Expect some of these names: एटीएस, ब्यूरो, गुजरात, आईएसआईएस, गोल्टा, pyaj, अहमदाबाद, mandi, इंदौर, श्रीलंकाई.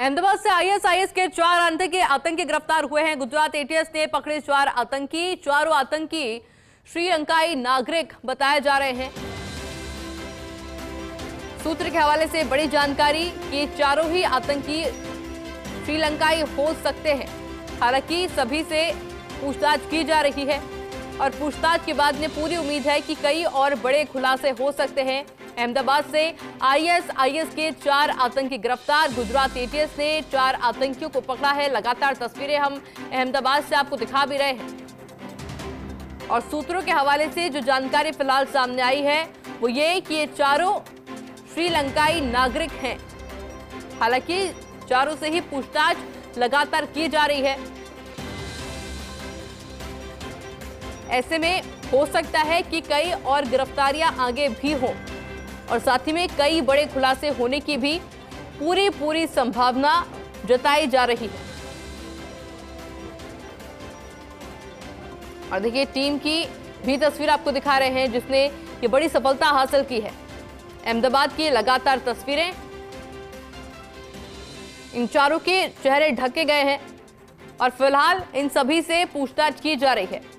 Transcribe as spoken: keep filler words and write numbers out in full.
अहमदाबाद से आईएसआईएस के चार आतंकी आतंकी गिरफ्तार हुए हैं। गुजरात एटीएस ने पकड़े चार आतंकी। चारों आतंकी श्रीलंकाई नागरिक बताए जा रहे हैं। सूत्र के हवाले से बड़ी जानकारी कि चारों ही आतंकी श्रीलंकाई हो सकते हैं। हालांकि सभी से पूछताछ की जा रही है और पूछताछ के बाद में पूरी उम्मीद है कि कई और बड़े खुलासे हो सकते हैं। अहमदाबाद से आईएसआईएस के चार आतंकी गिरफ्तार। गुजरात एटीएस ने चार आतंकियों को पकड़ा है। लगातार तस्वीरें हम अहमदाबाद से आपको दिखा भी रहे हैं और सूत्रों के हवाले से जो जानकारी फिलहाल सामने आई है वो ये कि ये चारों श्रीलंकाई नागरिक हैं। हालांकि चारों से ही पूछताछ लगातार की जा रही है। ऐसे में हो सकता है कि कई और गिरफ्तारियां आगे भी हों और साथ ही में कई बड़े खुलासे होने की भी पूरी पूरी संभावना जताई जा रही है। और देखिए टीम की भी तस्वीर आपको दिखा रहे हैं जिसने ये बड़ी सफलता हासिल की है। अहमदाबाद की लगातार तस्वीरें, इन चारों के चेहरे ढके गए हैं और फिलहाल इन सभी से पूछताछ की जा रही है।